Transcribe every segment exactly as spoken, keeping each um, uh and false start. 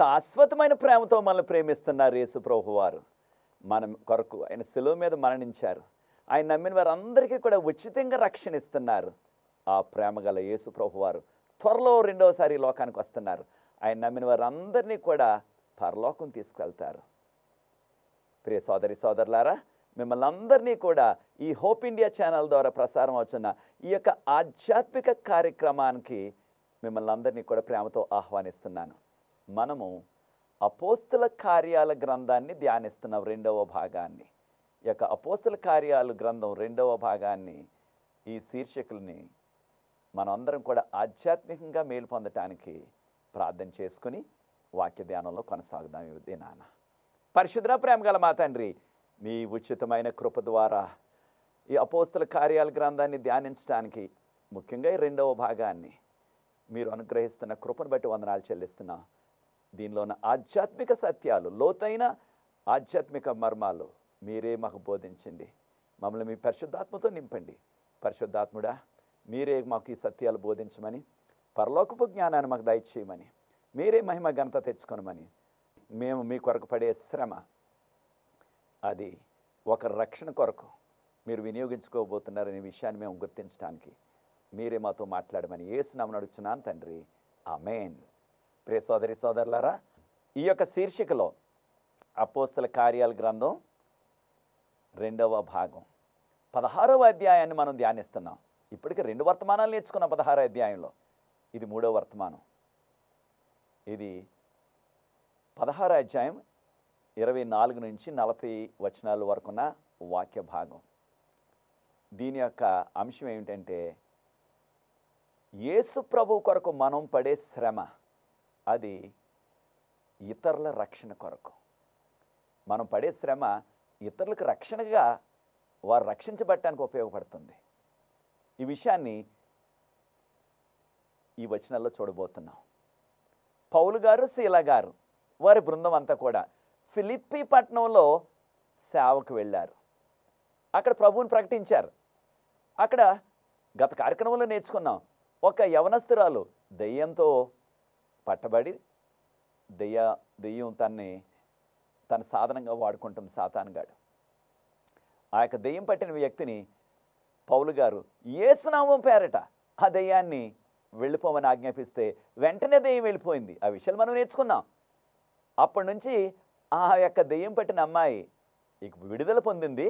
శాశ్వతమైన ప్రేమతో మనల్ని ప్రేమిస్తున్నారు యేసు ప్రభువు వారు. మనం కొరకు ఆయన సెలవు మీద మరణించారు. ఆయన నమ్మిన వారందరికీ కూడా ఉచితంగా రక్షణ ఇస్తున్నారు. ఆ ప్రేమ గల యేసు ప్రభువు వారు త్వరలో రెండవసారి లోకానికి వస్తున్నారు. ఆయన నమ్మిన వారందరినీ కూడా పరలోకం తీసుకువెళ్తారు. ప్రియ సోదరి సోదరులారా, మిమ్మల్ని అందరినీ కూడా ఈ హోప్ ఇండియా ఛానల్ ద్వారా ప్రసారం అవుతున్న ఈ యొక్క ఆధ్యాత్మిక కార్యక్రమానికి మిమ్మల్ని అందరినీ కూడా ప్రేమతో ఆహ్వానిస్తున్నాను. మనము అపోస్తుల కార్యాల గ్రంథాన్ని ధ్యానిస్తున్నాం, రెండవ భాగాన్ని. ఈ యొక్క అపోస్తుల కార్యాల గ్రంథం రెండవ భాగాన్ని, ఈ శీర్షికల్ని మనందరం కూడా ఆధ్యాత్మికంగా మేలు పొందటానికి ప్రార్థన చేసుకుని వాక్య ధ్యానంలో కొనసాగుదాం. ఇదే నాన్న పరిశుద్ధ ప్రేమ గల మా తండ్రి, మీ ఉచితమైన కృప ద్వారా ఈ అపోస్తల కార్యాల గ్రంథాన్ని ధ్యానించడానికి ముఖ్యంగా ఈ రెండవ భాగాన్ని మీరు అనుగ్రహిస్తున్న కృపను బట్టి వందనాలు చెల్లిస్తున్నా. దీనిలో ఉన్న ఆధ్యాత్మిక సత్యాలు, లోతైన ఆధ్యాత్మిక మర్మాలు మీరే మాకు బోధించండి. మమ్మల్ని మీ పరిశుద్ధాత్మతో నింపండి. పరిశుద్ధాత్ముడా, మీరే మాకు ఈ సత్యాలు బోధించమని, పరలోకపు జ్ఞానాన్ని మాకు దయచేయమని, మీరే మహిమ ఘనత తెచ్చుకొనమని, మేము మీ కొరకు పడే శ్రమ అది ఒక రక్షణ కొరకు మీరు వినియోగించుకోబోతున్నారనే విషయాన్ని మేము గుర్తించడానికి మీరే మాతో మాట్లాడమని యేసునామమున అడుగుచున్నాను తండ్రి, ఆమేన్. ప్రియ సోదరి సోదరులారా, ఈ యొక్క శీర్షికలో అపోస్తల కార్యాల గ్రంథం రెండవ భాగం పదహారవ అధ్యాయాన్ని మనం ధ్యానిస్తున్నాం. ఇప్పటికీ రెండు వర్తమానాలు నేర్చుకున్నాం. పదహారవ అధ్యాయంలో ఇది మూడవ వర్తమానం. ఇది పదహార అధ్యాయం ఇరవై నాలుగు నుంచి నలభై వచనాల వరకున్న వాక్య భాగం. దీని యొక్క అంశం ఏమిటంటే, యేసు ప్రభు కొరకు మనం పడే శ్రమ అది ఇతరుల రక్షణ కొరకు. మనం పడే శ్రమ ఇతరులకు రక్షణగా, వారు రక్షించబడటానికి ఉపయోగపడుతుంది. ఈ విషయాన్ని ఈ వచనాల్లో చూడబోతున్నాం. పౌలు గారు, శీల గారు, వారి బృందం అంతా కూడా ఫిలిప్పీ పట్టణంలో సేవకు వెళ్ళారు. అక్కడ ప్రభువుని ప్రకటించారు. అక్కడ గత కార్యక్రమంలో నేర్చుకున్నాం, ఒక యవనస్తురాలు దెయ్యంతో పట్టబడి దెయ్య దెయ్యం తన్ని తన సాధనంగా వాడుకుంటుంది, సాతానుగాడు. ఆ యొక్క దెయ్యం పట్టిన వ్యక్తిని పౌలు గారు యేసునామం పేరట ఆ దెయ్యాన్ని వెళ్ళిపోమని ఆజ్ఞాపిస్తే వెంటనే దెయ్యం వెళ్ళిపోయింది. ఆ విషయాలు మనం నేర్చుకున్నాం. అప్పటి నుంచి ఆ యొక్క దెయ్యం పట్టిన అమ్మాయి ఇక విడుదల పొందింది,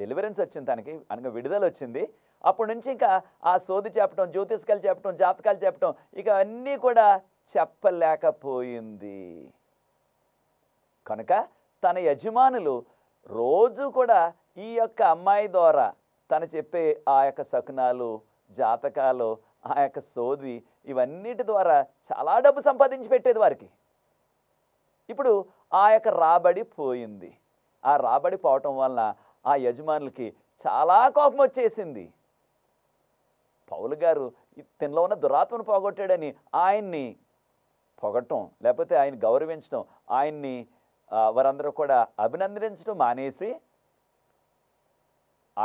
డెలివరెన్స్ వచ్చింది, తనకి అనగా విడుదల వచ్చింది. అప్పటి నుంచి ఇంకా ఆ సోది చెప్పటం, జ్యోతిష్కాలు చెప్పటం, జాతకాలు చెప్పటం, ఇక అన్నీ కూడా చెప్పలేకపోయింది. కనుక తన యజమానులు రోజు కూడా ఈ యొక్క అమ్మాయి ద్వారా తను చెప్పే ఆ యొక్క శకునాలు, జాతకాలు, ఆ యొక్క సోది, ఇవన్నిటి ద్వారా చాలా డబ్బు సంపాదించి పెట్టేది వారికి. ఇప్పుడు ఆ యొక్క రాబడి పోయింది. ఆ రాబడి పోవటం వలన ఆ యజమానులకి చాలా కోపం వచ్చేసింది. పౌలు గారు తనలో ఉన్న దురాత్మను పోగొట్టాడని ఆయన్ని పొగటం, లేకపోతే ఆయన గౌరవించడం, ఆయన్ని వారందరూ కూడా అభినందించడం మానేసి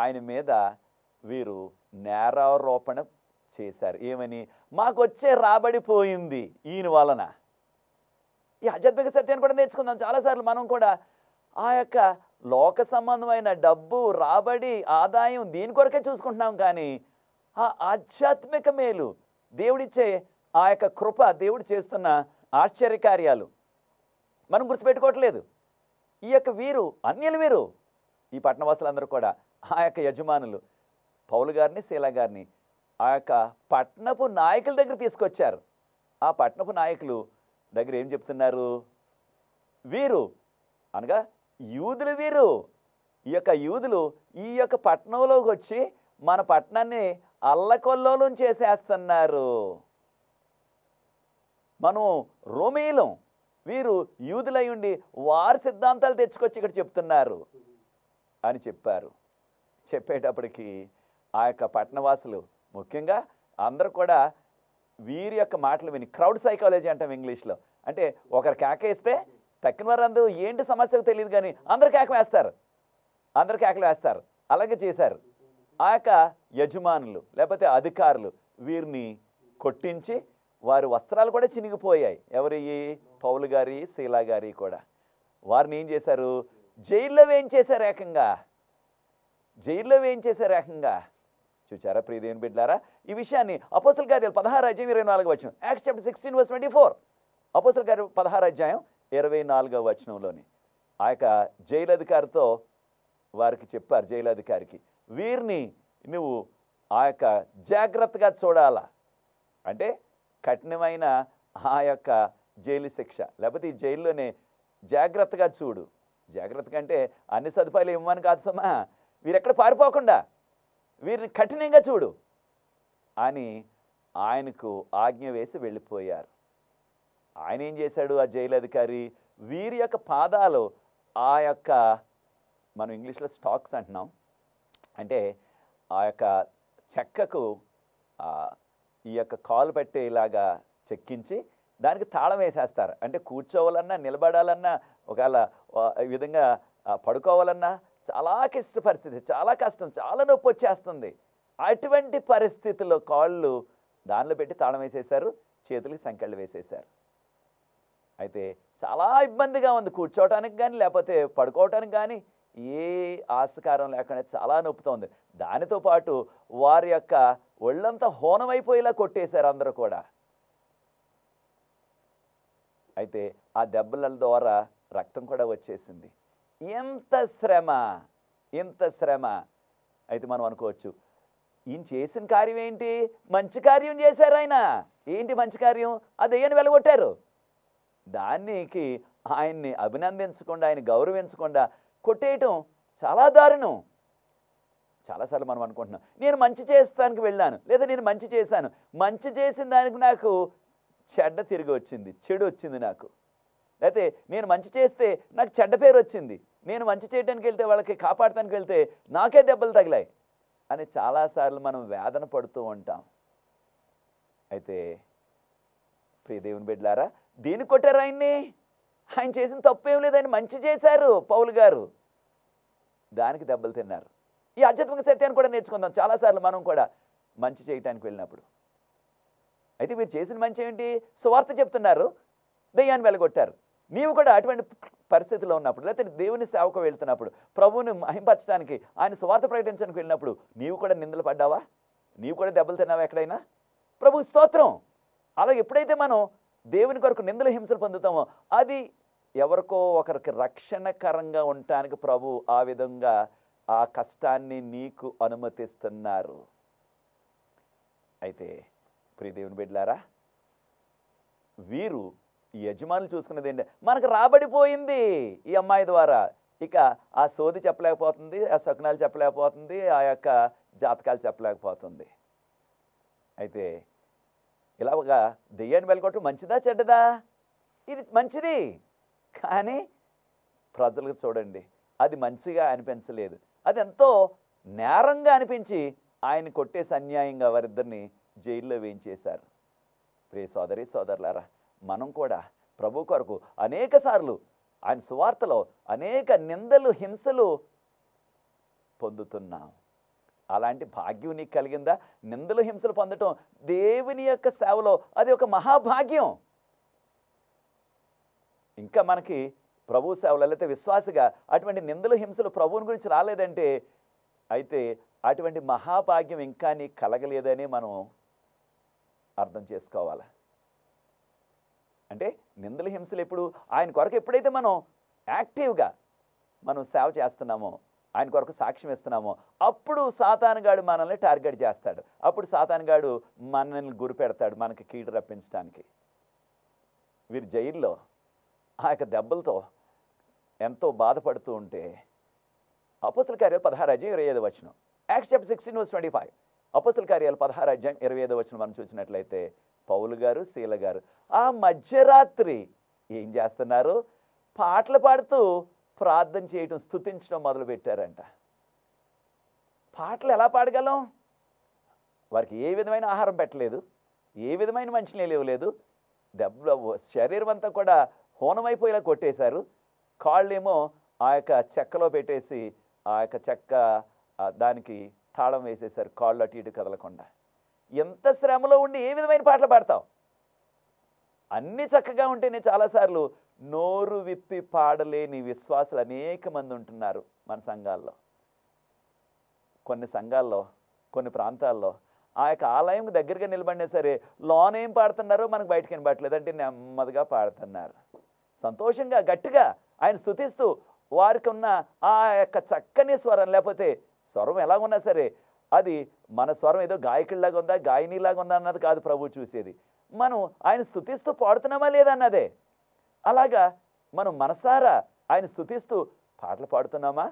ఆయన మీద వీరు నేరారోపణ చేశారు. ఏమని? మాకు వచ్చే రాబడి పోయింది ఈయన వలన. ఈ ఆధ్యాత్మిక సత్యాన్ని కూడా నేర్చుకుందాం. చాలాసార్లు మనం కూడా ఆ యొక్క లోక సంబంధమైన డబ్బు, రాబడి, ఆదాయం దీని కొరకే చూసుకుంటున్నాం. కానీ ఆ ఆధ్యాత్మిక మేలు, దేవుడిచ్చే ఆ యొక్క కృప, దేవుడు చేస్తున్న ఆశ్చర్యకార్యాలు మనం గుర్తుపెట్టుకోవట్లేదు. ఈ యొక్క వీరు అన్యులు, వీరు ఈ పట్టణవాసులందరూ కూడా ఆ యొక్క యజమానులు పౌలు గారిని, శీల గారిని ఆ యొక్క పట్టణపు నాయకుల దగ్గర తీసుకొచ్చారు. ఆ పట్టణపు నాయకులు దగ్గర ఏం చెప్తున్నారు? వీరు అనగా యూదులు, వీరు ఈ యొక్క యూదులు ఈ యొక్క పట్టణంలోకి వచ్చి మన పట్టణాన్ని అల్లకొల్లోలం చేసేస్తున్నారు. మనం రోమీయులం, వీరు యూదులై ఉండి వారి సిద్ధాంతాలు తెచ్చుకొచ్చి ఇక్కడ చెప్తున్నారు అని చెప్పారు. చెప్పేటప్పటికి ఆ యొక్క పట్టణవాసులు ముఖ్యంగా అందరూ కూడా వీరి యొక్క మాటలు విని, క్రౌడ్ సైకాలజీ అంటాం ఇంగ్లీష్లో, అంటే ఒకరు కేక వేస్తే తక్కిన వారు అందరూ ఏంటి సమస్యకు తెలియదు కానీ అందరు కేక వేస్తారు, అందరు కేకలు వేస్తారు. అలాగే చేశారు. ఆ యొక్క యజమానులు లేకపోతే అధికారులు వీరిని కొట్టించి వారి వస్త్రాలు కూడా చినిగిపోయాయి. ఎవరి? పౌలు గారి, శీల గారి కూడా. వారిని ఏం చేశారు? జైల్లో వేయించేశారు ఏకంగా. జైల్లో వేయించేశారు ఏకంగా. చూచారా ప్రియ దేవుని బిడ్డలారా, ఈ విషయాన్ని అపోస్తల కార్యాలు పదహారు అధ్యాయం ఇరవై నాలుగు వచనం, Acts chapter sixteen verse twenty four, అపోస్తల కార్యం పదహారు అధ్యాయం ఇరవై నాలుగవ వచనంలోని ఆ యొక్క జైలు అధికారితో వారికి చెప్పారు. జైలు అధికారికి, వీరిని నువ్వు ఆ యొక్క జాగ్రత్తగా చూడాలా, అంటే కఠినమైన ఆ యొక్క జైలు శిక్ష, లేకపోతే ఈ జైల్లోనే జాగ్రత్తగా చూడు. జాగ్రత్తగా అంటే అన్ని సదుపాయాలు ఇవ్వమని కాదు సమా, వీరెక్కడ పారిపోకుండా వీరిని కఠినంగా చూడు అని ఆయనకు ఆజ్ఞ వేసి వెళ్ళిపోయారు. ఆయన ఏం చేశాడు? ఆ జైలు అధికారి వీరి యొక్క పాదాలు ఆ యొక్క, మనం ఇంగ్లీష్లో స్టాక్స్ అంటున్నాం, అంటే ఆ యొక్క చెక్కకు ఈ యొక్క కాలు పెట్టేలాగా చెక్కించి దానికి తాళం వేసేస్తారు. అంటే కూర్చోవాలన్నా నిలబడాలన్నా ఒకవేళ ఈ విధంగా పడుకోవాలన్నా చాలా కష్ట పరిస్థితి, చాలా కష్టం, చాలా నొప్పి వచ్చేస్తుంది. అటువంటి పరిస్థితుల్లో కాళ్ళు దానిలో పెట్టి తాళం వేసేశారు, చేతులకి సంకెళ్ళు వేసేశారు. అయితే చాలా ఇబ్బందిగా ఉంది కూర్చోవటానికి కానీ లేకపోతే పడుకోవటానికి కానీ ఏ ఆస్కారం లేకుండా చాలా నొప్పుతోంది. దానితో పాటు వారి యొక్క ఒళ్ళంతా హోనమైపోయేలా కొట్టేశారు అందరూ కూడా. అయితే ఆ దెబ్బల ద్వారా రక్తం కూడా వచ్చేసింది. ఎంత శ్రమ, ఎంత శ్రమ. అయితే మనం అనుకోవచ్చు ఈయన చేసిన కార్యం ఏంటి? మంచి కార్యం చేశారు ఆయన. ఏంటి మంచి కార్యం? ఆ దెయ్యాన్ని వెలగొట్టారు. దానికి ఆయన్ని అభినందించకుండా, ఆయన గౌరవించకుండా కొట్టేయటం చాలా దారుణం. చాలాసార్లు మనం అనుకుంటున్నాం నేను మంచి చేస్తానికి వెళ్ళాను లేదా నేను మంచి చేశాను, మంచి చేసిన దానికి నాకు చెడ్డ తిరిగి వచ్చింది, చెడు వచ్చింది నాకు. అయితే నేను మంచి చేస్తే నాకు చెడ్డ పేరు వచ్చింది, నేను మంచి చేయడానికి వెళ్తే వాళ్ళకి కాపాడటానికి వెళ్తే నాకే దెబ్బలు తగిలాయి అని చాలాసార్లు మనం వేదన పడుతూ ఉంటాం. అయితే ప్రియ దేవుని బిడ్డలారా, దీన్ని కొట్టారు ఆయన్ని. ఆయన చేసిన తప్పేం లేదు, ఆయన మంచి చేశారు పౌలు గారు. దానికి దెబ్బలు తిన్నారు. ఈ ఆధ్యాత్మిక సత్యాన్ని కూడా నేర్చుకుందాం. చాలాసార్లు మనం కూడా మంచి చేయటానికి వెళ్ళినప్పుడు అయితే మీరు చేసిన మంచి ఏంటి? సువార్త చెప్తున్నారు, దయ్యాన్ని వెలగొట్టారు. నీవు కూడా అటువంటి పరిస్థితిలో ఉన్నప్పుడు లేకపోతే దేవుని సేవకు వెళ్తున్నప్పుడు, ప్రభువుని మహింపరచడానికి ఆయన సువార్త ప్రకటించడానికి వెళ్ళినప్పుడు నీవు కూడా నిందలు పడ్డావా? నీవు కూడా దెబ్బలు తిన్నావా ఎక్కడైనా? ప్రభు స్తోత్రం. అలాగే ఎప్పుడైతే మనం దేవుని కొరకు నిందల హింసలు పొందుతామో అది ఎవరికో ఒకరికి రక్షణకరంగా ఉండటానికి ప్రభు ఆ విధంగా ఆ కష్టాన్ని నీకు అనుమతిస్తున్నారు. అయితే ప్రియ దేవుని బిడ్డలారా, వీరు యజమానులు చూసుకున్నది ఏంటి? మనకు రాబడిపోయింది ఈ అమ్మాయి ద్వారా. ఇక ఆ సోది చెప్పలేకపోతుంది, ఆ స్వప్నాలు చెప్పలేకపోతుంది, ఆ యొక్క జాతకాలు చెప్పలేకపోతుంది. అయితే ఇలా ఒక దెయ్యాన్ని వెలగొట్టడం మంచిదా చెడ్డదా? ఇది మంచిది, కానీ ప్రజలకు చూడండి అది మంచిగా అనిపించలేదు, అది ఎంతో నేరంగా అనిపించి ఆయన కొట్టేసి అన్యాయంగా వారిద్దరిని జైల్లో వేయించేశారు. ప్రియ సోదరి సోదరులారా, మనం కూడా ప్రభు కొరకు అనేక సార్లు ఆయన సువార్తలో అనేక నిందలు హింసలు పొందుతున్నాం. అలాంటి భాగ్యం నీకు కలిగిందా? నిందలు హింసలు పొందటం దేవుని యొక్క సేవలో అది ఒక మహాభాగ్యం. ఇంకా మనకి ప్రభు సేవలు అయితే విశ్వాసగా అటువంటి నిందలు హింసలు ప్రభువుని గురించి రాలేదంటే అయితే అటువంటి మహాభాగ్యం ఇంకా నీకు కలగలేదని మనం అర్థం చేసుకోవాలి. అంటే నిందలు హింసలు ఎప్పుడు ఆయన కొరకు ఎప్పుడైతే మనం యాక్టివ్గా మనం సేవ చేస్తున్నామో, ఆయన కొరకు సాక్ష్యం ఇస్తున్నామో, అప్పుడు సాతానుగాడు మనల్ని టార్గెట్ చేస్తాడు, అప్పుడు సాతానుగాడు మనల్ని గురిపెడతాడు మనకి కీడు రప్పించడానికి. వీరు జైల్లో ఆ యొక్క దెబ్బలతో ఎంతో బాధపడుతూ ఉంటే అపోస్తుల కార్యాలు పదహారు అధ్యాయం ఇరవై ఐదు వచనం Acts chapter sixteen verse twenty five అపోస్తుల కార్యాలు పదహారు అధ్యాయం ఇరవై ఐదు వచనం మనం చూసినట్లయితే పౌలు గారు శీల గారు ఆ మధ్యరాత్రి ఏం చేస్తున్నారు? పాటలు పాడుతూ ప్రార్థన చేయటం, స్తుతించడం మొదలుపెట్టారంట. పాటలు ఎలా పాడగలం? వారికి ఏ విధమైన ఆహారం పెట్టలేదు, ఏ విధమైన మంచినీళ్ళు ఇవ్వలేదు, దెబ్బ శరీరం అంతా కూడా హోనమైపోయేలా కొట్టేశారు. కాళ్ళేమో ఆ యొక్క చెక్కలో పెట్టేసి ఆ యొక్క చెక్క దానికి తాళం వేసేశారు, కాళ్ళు అటు ఇటు కదలకుండా. ఎంత శ్రమలో ఉండి ఏ విధమైన పాటలు పాడతావు? అన్నీ చక్కగా ఉంటేనే చాలాసార్లు నోరు విప్పి పాడలేని విశ్వాసులు అనేక మంది ఉంటున్నారు మన సంఘాల్లో. కొన్ని సంఘాల్లో, కొన్ని ప్రాంతాల్లో ఆ యొక్క ఆలయం దగ్గరగా నిలబడినా సరే లోనేం పాడుతున్నారో మనకు బయటకు వినబడట్లేదు. అంటే నెమ్మదిగా పాడుతున్నారు, సంతోషంగా గట్టిగా ఆయన స్తుతిస్తూ వారికి ఉన్న ఆ యొక్క చక్కని స్వరం, లేకపోతే స్వరం ఎలా ఉన్నా సరే అది మన స్వరం ఏదో గాయకుడిలాగా ఉందా గాయనిలాగా ఉందా అన్నది కాదు ప్రభు చూసేది, మనం ఆయన స్తుతిస్తూ పాడుతున్నామా లేదన్నదే. అలాగా మనం మనసారా ఆయన స్తుతిస్తూ పాటలు పాడుతున్నామా?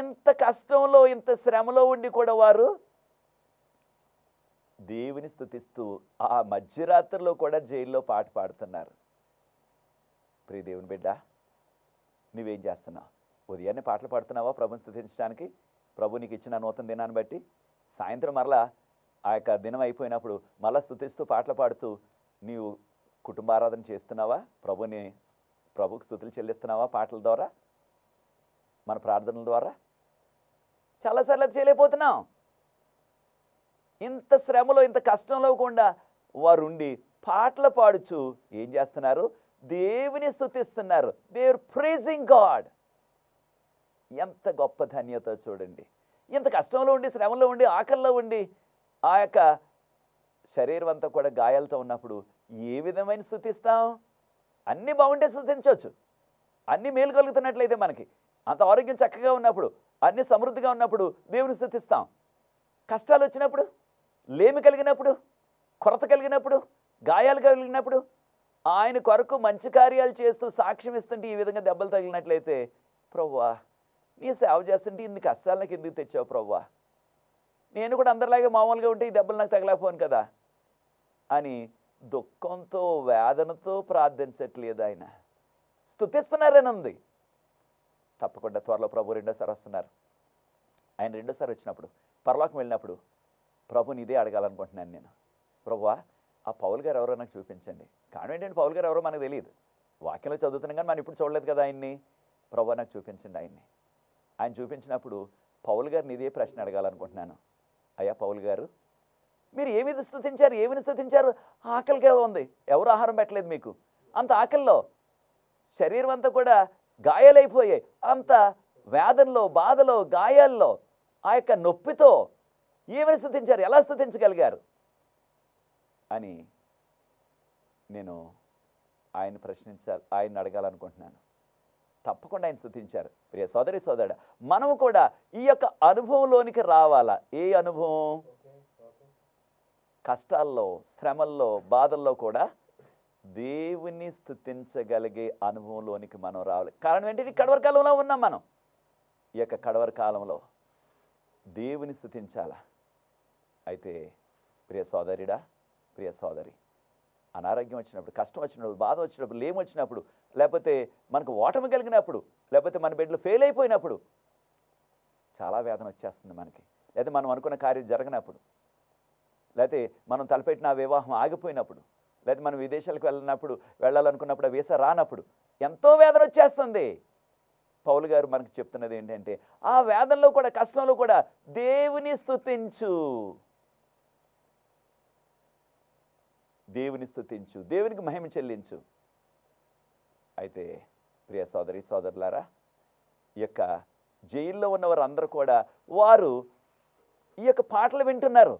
ఇంత కష్టంలో ఇంత శ్రమలో ఉండి కూడా వారు దేవుని స్తుతిస్తూ ఆ మధ్యరాత్రిలో కూడా జైల్లో పాట పాడుతున్నారు. ప్రియ దేవుని బిడ్డ, నువ్వేం చేస్తున్నావు? ఉదయాన్నే పాటలు పాడుతున్నావా ప్రభుని స్తుతించడానికి? ప్రభు నీకు ఇచ్చిన నూతన దినాన్ని బట్టి సాయంత్రం మరలా ఆ యొక్క దినం అయిపోయినప్పుడు మళ్ళా స్తుతిస్తూ పాటలు పాడుతూ నీవు కుటుంబారాధన చేస్తున్నావా? ప్రభుని ప్రభుకు స్తుతులు చెల్లిస్తున్నావా? పాటల ద్వారా, మన ప్రార్థనల ద్వారా? చాలాసార్లు అది చేయలేకపోతున్నాం. ఇంత శ్రమలో ఇంత కష్టంలో కూడా వారు ఉండి పాటలు పాడుచు ఏం చేస్తున్నారు? దేవుని స్తుతిస్తున్నారు. They are praising God. ఎంత గొప్ప ధన్యత చూడండి. ఇంత కష్టంలో ఉండి, శ్రమలో ఉండి, ఆకల్లో ఉండి, ఆ యొక్క శరీరం అంతా కూడా గాయాలతో ఉన్నప్పుడు ఏ విధమైన స్తుతిస్తాం? అన్నీ బాగుంటే స్తుతించవచ్చు. అన్నీ మేలు కలుగుతున్నట్లయితే, మనకి అంత ఆరోగ్యం చక్కగా ఉన్నప్పుడు, అన్ని సమృద్ధిగా ఉన్నప్పుడు దేవుని స్తుతిస్తాం. కష్టాలు వచ్చినప్పుడు, లేమి కలిగినప్పుడు, కొరత కలిగినప్పుడు, గాయాలు కలిగినప్పుడు, ఆయన కొరకు మంచి కార్యాలు చేస్తూ సాక్ష్యం ఇస్తుంటే ఈ విధంగా దెబ్బలు తగిలినట్లయితే, ప్రభువా నీ సేవ చేస్తుంటే ఇన్ని కష్టాలు నాకు ఎందుకు తెచ్చావు ప్రభువా? నేను కూడా అందరిలాగే మామూలుగా ఉంటే ఈ దెబ్బలు నాకు తగలేకపోను కదా అని దుఃఖంతో వేదనతో ప్రార్థించట్లేదు. ఆయన స్తుతిస్తున్నారని ఉంది. తప్పకుండా త్వరలో ప్రభు రెండోసారి వస్తున్నారు. ఆయన రెండోసారి వచ్చినప్పుడు, పరలోకం వెళ్ళినప్పుడు ప్రభుని ఇదే అడగాలనుకుంటున్నాను నేను. ప్రభువా ఆ పౌల్ గారు ఎవరో నాకు చూపించండి. కారణం ఏంటంటే పౌల్ గారు ఎవరో మనకు తెలియదు. వాక్యంలో చదువుతున్నాం కానీ మనం ఇప్పుడు చూడలేదు కదా ఆయన్ని. ప్రభువా నాకు చూపించండి ఆయన్ని. ఆయన చూపించినప్పుడు పౌల్ గారిని ఇదే ప్రశ్న అడగాలనుకుంటున్నాను. అయ్యా పౌల్ గారు, మీరు ఏమి స్తుతించారు? ఏమిని స్తుతించారు? ఆకలిగా ఉంది, ఎవరు ఆహారం పెట్టలేదు మీకు, అంత ఆకలిలో శరీరం అంతా కూడా గాయాలైపోయాయి, అంత వేదనలో, బాధలో, గాయాల్లో, ఆ యొక్క నొప్పితో ఏమని స్తుతించారు? ఎలా స్తుతించగలిగారు అని నేను ఆయన ప్రశ్నించాలి, ఆయన అడగాలనుకుంటున్నాను. తప్పకుండా ఆయన స్తుతించారు. ప్రియ సోదరి సోదరుడ, మనము కూడా ఈ యొక్క అనుభవంలోనికి రావాలా. ఏ అనుభవం? కష్టాల్లో, శ్రమల్లో, బాధల్లో కూడా దేవుని స్తుతించగలిగే అనుభవంలోనికి మనం రావాలి. కారణం ఏంటంటే కడవర కాలంలో ఉన్నాం మనం. ఈ యొక్క కడవర కాలంలో దేవుని స్తుతించాలా? అయితే ప్రియ సోదరిడా, ప్రియ సోదరి, అనారోగ్యం వచ్చినప్పుడు, కష్టం వచ్చినప్పుడు, బాధ వచ్చినప్పుడు, లేమి వచ్చినప్పుడు, లేకపోతే మనకు ఓటమి కలిగినప్పుడు, లేకపోతే మన బిడ్డలు ఫెయిల్ అయిపోయినప్పుడు చాలా వేదన వచ్చేస్తుంది మనకి. లేదా మనం అనుకున్న కార్యం జరగనప్పుడు, లేకపోతే మనం తలపెట్టిన వివాహం ఆగిపోయినప్పుడు, లేకపోతే మనం విదేశాలకు వెళ్ళినప్పుడు, వెళ్ళాలనుకున్నప్పుడు వీసా రానప్పుడు ఎంతో వేదన వచ్చేస్తుంది. పౌలు గారు మనకు చెప్తున్నది ఏంటంటే ఆ వేదనలో కూడా, కష్టంలో కూడా దేవుని స్తుతించు, దేవుని స్తుతించు, దేవునికి మహిమ చెల్లించు. అయితే ప్రియ సోదరి సోదరులారా, ఈ యొక్క జైల్లో ఉన్నవారందరూ కూడా వారు ఈ యొక్క పాటలు వింటున్నారు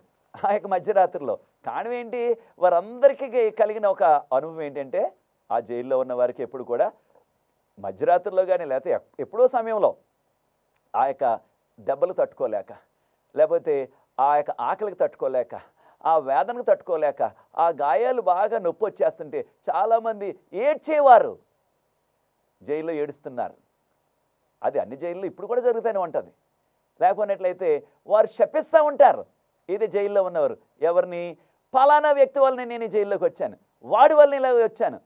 ఆ యొక్క మధ్యరాత్రిలో. కారణం ఏంటి? వారందరికీ కలిగిన ఒక అనుభవం ఏంటంటే ఆ జైల్లో ఉన్న వారికి ఎప్పుడు కూడా మధ్యరాత్రిలో కానీ, లేకపోతే ఎప్పుడో సమయంలో ఆ యొక్క దెబ్బలు తట్టుకోలేక, లేకపోతే ఆ యొక్క ఆకలికి తట్టుకోలేక, ఆ వేదనకు తట్టుకోలేక, ఆ గాయాలు బాగా నొప్పి వచ్చేస్తుంటే చాలామంది ఏడ్చేవారు. జైల్లో ఏడుస్తున్నారు. అది అన్ని జైల్లో ఇప్పుడు కూడా జరుగుతూనే ఉంటుంది. లేకపోయినట్లయితే వారు శపిస్తూ ఉంటారు. ఇది జైల్లో ఉన్నవారు ఎవరిని? ఫలానా వ్యక్తి వల్లనే నేను జైల్లోకి వచ్చాను, వాడి వల్ల ఇలా వచ్చాను,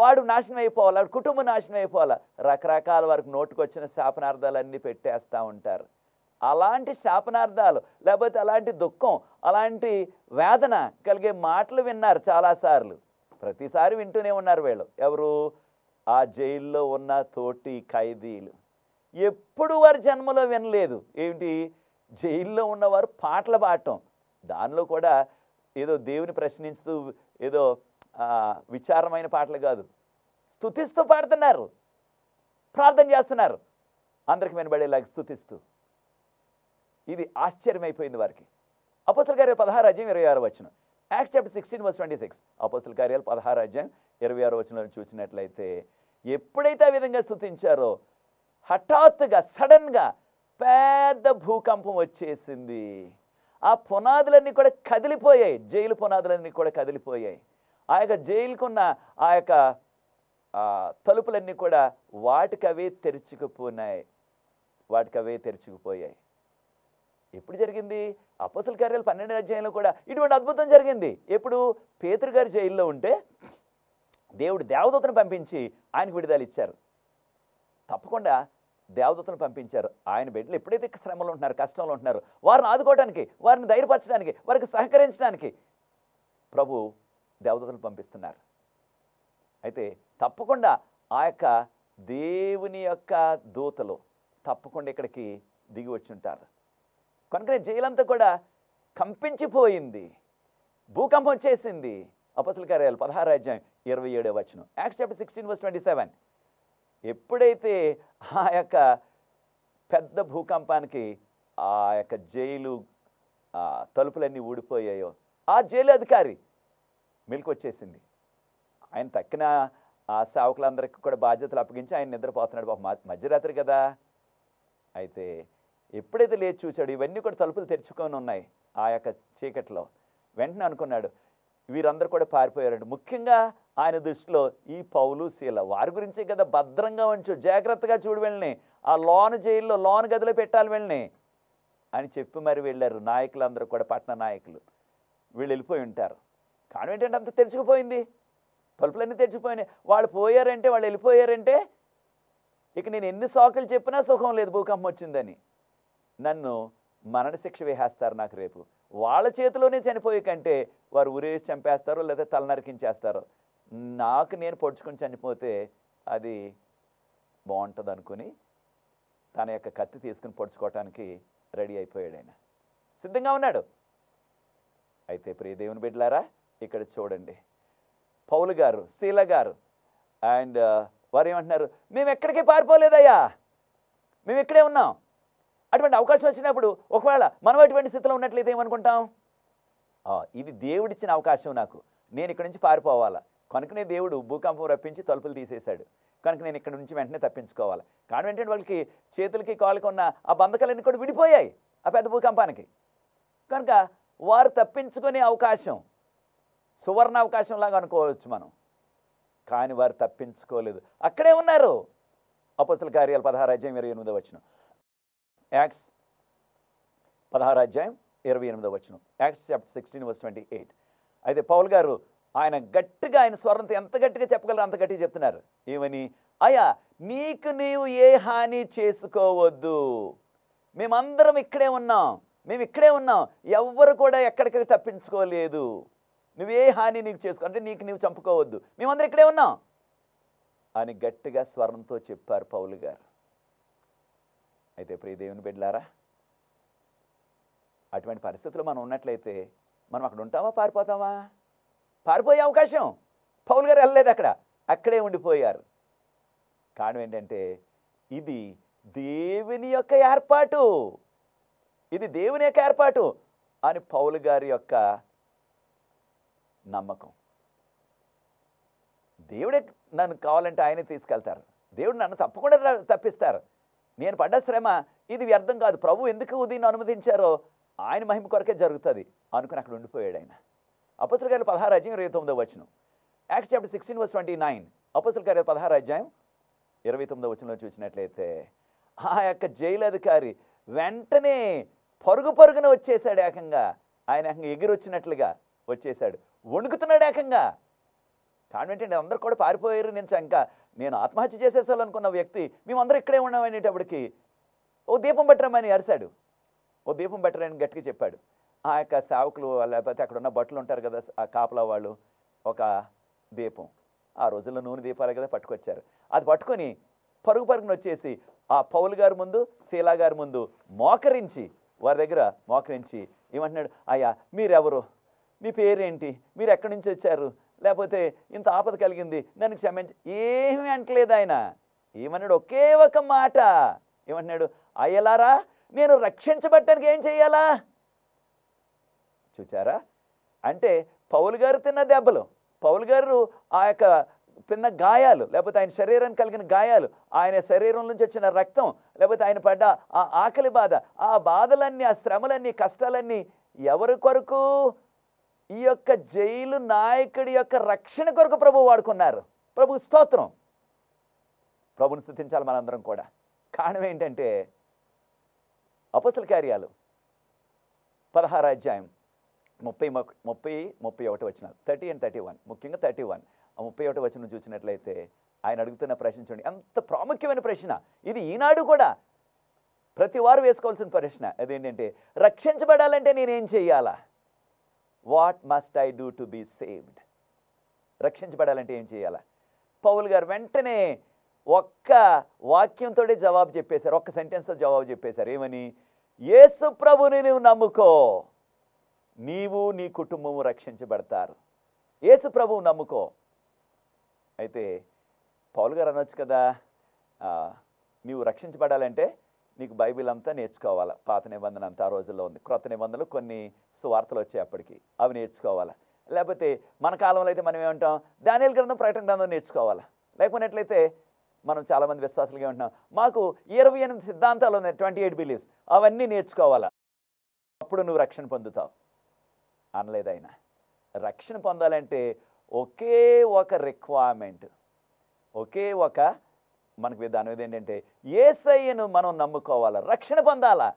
వాడు నాశనం అయిపోవాలా, కుటుంబం నాశనం అయిపోవాలా, రకరకాల వారికి నోటుకొచ్చిన శాపనార్థాలన్నీ పెట్టేస్తూ ఉంటారు. అలాంటి శాపనార్థాలు, లేకపోతే అలాంటి దుఃఖం, అలాంటి వేదన కలిగే మాటలు విన్నారు చాలాసార్లు. ప్రతిసారి వింటూనే ఉన్నారు వీళ్ళు. ఎవరు? ఆ జైల్లో ఉన్న తోటి ఖైదీలు. ఎప్పుడు వారి జన్మలో వినలేదు ఏమిటి? జైల్లో ఉన్నవారు పాటలు పాడటం. దానిలో కూడా ఏదో దేవుని ప్రశ్నిస్తూ ఏదో విచారమైన పాటలు కాదు, స్తుతిస్తూ పాడుతున్నారు, ప్రార్థన చేస్తున్నారు, అందరికి వినబడేలాగా స్తుతిస్తూ. ఇది ఆశ్చర్యమైపోయింది వారికి. అపోస్తల కార్యాలు పదహారు అధ్యాయం ఇరవై ఆరు వచనం, Acts chapter sixteen verse twenty six అపోస్తల కార్యాలు పదహారు అధ్యాయం ఇరవై ఆరు వచనం చూసినట్లయితే, ఎప్పుడైతే ఆ విధంగా స్తుతించారో హఠాత్తుగా, సడన్గా పెద్ద భూకంపం వచ్చేసింది. ఆ పునాదులన్నీ కూడా కదిలిపోయాయి. జైలు పునాదులన్నీ కూడా కదిలిపోయాయి. ఆ యొక్క జైలుకున్న ఆ యొక్క తలుపులన్నీ కూడా వాటికవే తెరుచుకుపోయినాయి, వాటికవే తెరుచుకుపోయాయి. ఎప్పుడు జరిగింది? అపోస్తల కార్యాలు పన్నెండు అధ్యాయంలో కూడా ఇటువంటి అద్భుతం జరిగింది. ఎప్పుడు? పేతురు గారి జైల్లో ఉంటే దేవుడు దేవదూతను పంపించి ఆయనకు విడుదల ఇచ్చారు. తప్పకుండా దేవదూతను పంపించారు. ఆయన బిడ్డలు ఎప్పుడైతే శ్రమలో ఉంటున్నారు, కష్టంలో ఉంటున్నారు, వారిని ఆదుకోవడానికి, వారిని ధైర్యపరచడానికి, వారికి సహకరించడానికి ప్రభు దేవదూతను పంపిస్తున్నారు. అయితే తప్పకుండా ఆ యొక్క దేవుని యొక్క దూతలు తప్పకుండా ఇక్కడికి దిగి వచ్చి ఉంటారు. కనుకనే జైలంతా కూడా కంపించిపోయింది, భూకంపం వచ్చేసింది. అపొస్తలుల కార్యాలు పదహారు అధ్యాయం ఇరవై ఏడవ వచనం, Acts chapter sixteen verse twenty seven. ఎప్పుడైతే ఆ యొక్క పెద్ద భూకంపానికి ఆ యొక్క జైలు తలుపులన్నీ ఊడిపోయాయో, ఆ జైలు అధికారి మెలకు వచ్చేసింది. ఆయన తక్కిన ఆ సేవకులందరికీ కూడా బాధ్యతలు అప్పగించి ఆయన నిద్రపోతున్నాడు. బాబు మధ్యరాత్రి కదా. అయితే ఎప్పుడైతే లేచి చూశాడు, ఇవన్నీ కూడా తలుపులు తెరుచుకొని ఉన్నాయి ఆ యొక్క చీకట్లో. వెంటనే అనుకున్నాడు, వీరందరూ కూడా పారిపోయారండి. ముఖ్యంగా ఆయన దృష్టిలో ఈ పౌలు, శీల, వారి గురించే కదా, భద్రంగా ఉంచు, జాగ్రత్తగా చూడు, వెళ్ళని ఆ లోన్ జైల్లో లోన్ గదిలో పెట్టాలి వెళ్ళని అని చెప్పి మరి వెళ్ళారు. నాయకులందరూ కూడా, పట్టణ నాయకులు వీళ్ళు వెళ్ళిపోయి ఉంటారు. కారణం ఏంటంటే అంత తెరుచుకుపోయింది, తలుపులన్నీ తెరిచిపోయినాయి. వాళ్ళు పోయారంటే, వాళ్ళు వెళ్ళిపోయారంటే ఇక నేను ఎన్ని సాకులు చెప్పినా సుఖం లేదు. భూకంపం వచ్చిందని నన్ను మరణశిక్ష వేసేస్తారు నాకు రేపు. వాళ్ళ చేతిలోనే చనిపోయే కంటే వారు ఊరేసి చంపేస్తారు, లేదా తలనరికించేస్తారు. నాకు నేను పొడుచుకొని చనిపోతే అది బాగుంటుంది అనుకుని తన యొక్క కత్తి తీసుకుని పొడుచుకోవటానికి రెడీ అయిపోయాడు. ఆయన సిద్ధంగా ఉన్నాడు. అయితే ప్రియ దేవుని బిడ్డలారా, ఇక్కడ చూడండి, పౌలు గారు, శీల గారు అండ్ వారు ఏమంటున్నారు, మేము ఎక్కడికి పారిపోలేదయ్యా, మేము ఇక్కడే ఉన్నాం. అటువంటి అవకాశం వచ్చినప్పుడు ఒకవేళ మనం అటువంటి స్థితిలో ఉన్నట్లయితే ఏమనుకుంటాం, ఇది దేవుడిచ్చిన అవకాశం నాకు, నేను ఇక్కడ నుంచి పారిపోవాలా. కనుకనే దేవుడు భూకంపం రప్పించి తలుపులు తీసేశాడు, కనుక నేను ఇక్కడ నుంచి వెంటనే తప్పించుకోవాలి. కానీ వెంటనే వాళ్ళకి చేతులకి కాళ్ళకి ఉన్న ఆ బంధకాలన్నీ కూడా విడిపోయాయి ఆ పెద్ద భూకంపానికి. కనుక వారు తప్పించుకునే అవకాశం సువర్ణ అవకాశంలాగా అనుకోవచ్చు మనం. కానీ వారు తప్పించుకోలేదు, అక్కడే ఉన్నారు. అపొస్తలుల కార్యాలు పదహారు అధ్యాయం ఇరవై ఎనిమిదో వచనం, యాక్ట్స్ పదహారు అధ్యాయం ఇరవై ఎనిమిదో వచనం, Acts chapter sixteen verse twenty eight. అయితే పౌల్ గారు ఆయన గట్టిగా, ఆయన స్వరంతో ఎంత గట్టిగా చెప్పగలరు అంత గట్టిగా చెప్తున్నారు. ఏమని, అయ్యా నీకు నీవు ఏ హాని చేసుకోవద్దు, మేమందరం ఇక్కడే ఉన్నాం, మేము ఇక్కడే ఉన్నాం, ఎవ్వరు కూడా ఎక్కడికి తప్పించుకోలేదు, నువ్వే హాని నీకు చేసుకో, అంటే నీకు నీవు చంపుకోవద్దు, మేమందరూ ఇక్కడే ఉన్నాం అని గట్టిగా స్వరంతో చెప్పారు పౌలు గారు. అయితే ప్రియ దేవుని బిడ్డలారా, అటువంటి పరిస్థితులు మనం ఉన్నట్లయితే మనం అక్కడ ఉంటామా, పారిపోతామా? పారిపోయే అవకాశం పౌలు గారు వెళ్ళలేదు, అక్కడ అక్కడే ఉండిపోయారు. కారణం ఏంటంటే ఇది దేవుని యొక్క ఏర్పాటు, ఇది దేవుని యొక్క ఏర్పాటు అని పౌలు గారి యొక్క నమ్మకం. దేవుడే నన్ను కావాలంటే ఆయనే తీసుకెళ్తారు, దేవుడు నన్ను తప్పకుండా తప్పిస్తారు, నేను పడ్డ శ్రమ ఇది వ్యర్థం కాదు, ప్రభు ఎందుకు దీన్ని అనుమతించారో ఆయన మహిమ కొరకే జరుగుతుంది అనుకుని అక్కడ ఉండిపోయాడు ఆయన. అపొస్తలుల కార్యాలు పదహారు అధ్యాయం ఇరవై తొమ్మిదో వచనం, Acts chapter sixteen verse twenty nine. అపొస్తలుల కార్యాలు పదహారు అధ్యాయం ఇరవై తొమ్మిదో వచనంలో చూసినట్లయితే ఆ యొక్క జైలు అధికారి వెంటనే పరుగు పరుగున వచ్చేసాడు. ఏకంగా ఆయన ఏకంగా ఎగిరొచ్చినట్లుగా వచ్చేసాడు, వణుకుతున్నాడు ఏకంగా. కారణం ఏంటంటే అందరూ కూడా పారిపోయారు, నేను ఇంకా నేను ఆత్మహత్య చేసేసాలనుకున్న వ్యక్తి మేమందరూ ఇక్కడే ఉన్నామనేటప్పటికి ఓ దీపం పట్టరమని అరిశాడు, ఓ దీపం పట్టరని గట్టిగా చెప్పాడు. ఆ యొక్క సేవకులు, లేకపోతే అక్కడ ఉన్న బట్టలు ఉంటారు కదా ఆ కాపలా వాళ్ళు, ఒక దీపం, ఆ రోజుల్లో నూనె దీపాలు కదా, పట్టుకొచ్చారు. అది పట్టుకొని పరుగు పరుగును వచ్చేసి ఆ పౌలు గారి ముందు, శీలా గారి ముందు మోకరించి, వారి దగ్గర మోకరించి ఏమంటున్నాడు, అయ్యా మీరెవరు, మీ పేరేంటి, మీరు ఎక్కడి నుంచి వచ్చారు, లేకపోతే ఇంత ఆపద కలిగింది నన్ను క్షమించి, ఏమీ అంటలేదు ఆయన. ఏమన్నాడు, ఒకే ఒక మాట ఏమంటున్నాడు, అయ్యలారా నేను రక్షించబట్టడానికి ఏం చేయాలా. చూచారా, అంటే పౌలు గారు తిన్న దెబ్బలు, పౌలు గారు ఆ యొక్క తిన్న గాయాలు, లేకపోతే ఆయన శరీరానికి కలిగిన గాయాలు, ఆయన శరీరం నుంచి వచ్చిన రక్తం, లేకపోతే ఆయన పడ్డ ఆ ఆకలి బాధ, ఆ బాధలన్నీ, ఆ శ్రమలన్నీ, కష్టాలన్నీ ఎవరి కొరకు, ఈ యొక్క జైలు నాయకుడి యొక్క రక్షణ కొరకు ప్రభు వాడుకున్నారు. ప్రభు స్తోత్రం, ప్రభుని స్తుతించాలి మనందరం కూడా. కారణం ఏంటంటే అపొస్తలుల కార్యాలు పదహారు అధ్యాయం ముప్పై ముప్పై ముప్పై ఒకటి వచనాలు, థర్టీ అండ్ థర్టీ వన్, ముఖ్యంగా థర్టీ వన్, ఆ ముప్పై ఒకటి వచనం చూసినట్లయితే ఆయన అడుగుతున్న ప్రశ్న చూడండి, అంత ప్రాముఖ్యమైన ప్రశ్న ఇది. ఈనాడు కూడా ప్రతి వారు వేసుకోవాల్సిన ప్రశ్న అదేంటంటే, రక్షించబడాలంటే నేనేం చేయాలా? What must I do to be saved? రక్షించబడాలంటే ఏం చేయాలా? పౌల్ గారు వెంటనే ఒక్క వాక్యంతో జవాబు చెప్పేశారు, ఒక్క సెంటెన్స్తో జవాబు చెప్పేశారు. ఏమని? యేసు ప్రభుని నువ్వు నమ్ముకో, నీవు నీ కుటుంబము రక్షించబడతారు. యేసు ప్రభువు నమ్ముకో. అయితే పౌల్ గారు అనొచ్చు కదా, నీవు రక్షించబడాలంటే నీకు బైబిల్ అంతా నేర్చుకోవాలి. పాత నిబంధన అంతా ఆ రోజుల్లో ఉంది, క్రొత్త నిబంధనలు కొన్ని సువార్తలు వచ్చేప్పటికి అవి నేర్చుకోవాలి. లేకపోతే మన కాలంలో అయితే మనం ఏమంటాం, దానియేలు గ్రంథం, ప్రకటన గ్రంథం నేర్చుకోవాలి. లేకపోయినట్లయితే మనం చాలామంది విశ్వాసులుగా ఉంటున్నాం, మాకు ఇరవై ఎనిమిది సిద్ధాంతాలు ఉన్నాయి, ట్వంటీ ఎయిట్ బిలీవ్స్, అవన్నీ నేర్చుకోవాలా, అప్పుడు నువ్వు రక్షణ పొందుతావు అనలేదు ఆయన. రక్షణ పొందాలంటే ఒకే ఒక రిక్వైర్మెంట్, ఒకే ఒక మనకు విధానం ఏంటంటే యేసయ్యను మనం నమ్ముకోవాలా, రక్షణ పొందాలా.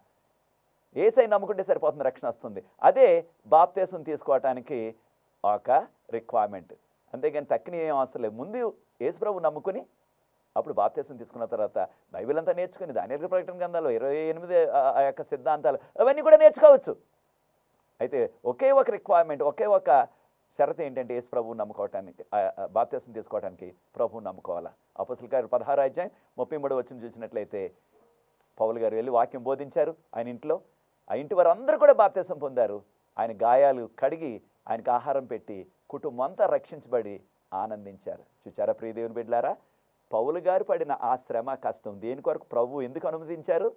యేసయ్య నమ్ముకుంటే సరిపోతుంది, రక్షణ వస్తుంది. అదే బాప్తీసం తీసుకోవటానికి ఒక రిక్వైర్మెంట్. అంతేగాని తక్కిన ఏం అవసరం లేదు. ముందు యేసుప్రభు నమ్ముకుని అప్పుడు బాప్తీసం తీసుకున్న తర్వాత బైబిల్ అంతా నేర్చుకుని దానియేలు ప్రకటన గ్రంథాలు ఇరవై ఎనిమిది ఆ యొక్క సిద్ధాంతాలు అవన్నీ కూడా నేర్చుకోవచ్చు. అయితే ఒకే ఒక రిక్వైర్మెంట్, ఒకే ఒక షరతు ఏంటంటే యేసు ప్రభువు నమ్ముకోవటానికి, బాప్తీసం తీసుకోవడానికి ప్రభువు నమ్ముకోవాలా. అపొస్తలుల కార్యములు పదహారు అధ్యాయం ముప్పై మూడు వచనం చూసినట్లయితే పౌలు గారు వెళ్ళి వాక్యం బోధించారు. ఆయన ఇంట్లో ఆ ఇంటి వారు అందరూ కూడా బాప్తీసం పొందారు. ఆయన గాయాలు కడిగి ఆయనకు ఆహారం పెట్టి కుటుంబం అంతా రక్షించబడి ఆనందించారు. చూచారా ప్రియ దేవుని బిడ్డలారా, పౌలు గారు పడిన ఆ శ్రమ, కష్టం దేని కొరకు? ప్రభువు ఎందుకు అనుమతించారు?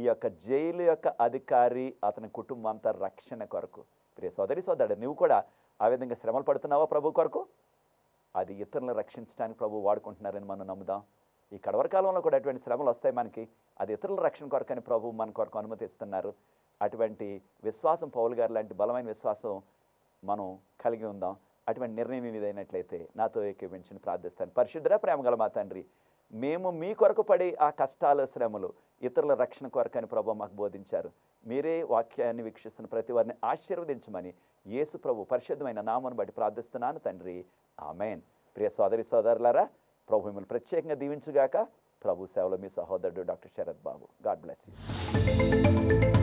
ఈ యొక్క జైలు యొక్క అధికారి అతని కుటుంబం అంతా రక్షణ కొరకు. ప్రియ సోదరి సోదరుడు, నువ్వు కూడా ఆ విధంగా శ్రమలు పడుతున్నావా ప్రభు కొరకు? అది ఇతరులను రక్షించడానికి ప్రభు వాడుకుంటున్నారని మనం నమ్ముదాం. ఈ కడవరకాలంలో కూడా అటువంటి శ్రమలు వస్తాయి మనకి, అది ఇతరుల రక్షణ కొరకని ప్రభు మన కొరకు అనుమతిస్తున్నారు. అటువంటి విశ్వాసం, పౌలు గారు లాంటి బలమైన విశ్వాసం మనం కలిగి ఉందాం. అటువంటి నిర్ణయం ఏదైనట్లయితే నాతో ఏకీవించి ప్రార్థిస్తాను. పరిశుద్ధుడా, ప్రేమగల మా తండ్రి, మేము మీ కొరకు పడే ఆ కష్టాలు, శ్రమలు ఇతరుల రక్షణ కొరకని ప్రభు మాకు బోధించారు. మీరే వాక్యాన్ని వీక్షిస్తున్న ప్రతి వారిని ఆశీర్వదించమని యేసు ప్రభు పరిశుద్ధమైన నామను బట్టి ప్రార్థిస్తున్నాను తండ్రి, ఆమెన్. ప్రియ సోదరి సోదరులారా, ప్రభు మిమ్మల్ని ప్రత్యేకంగా దీవించుగాక. ప్రభు సేవలో మీ సహోదరుడు doctor Sharath Babu. God bless you.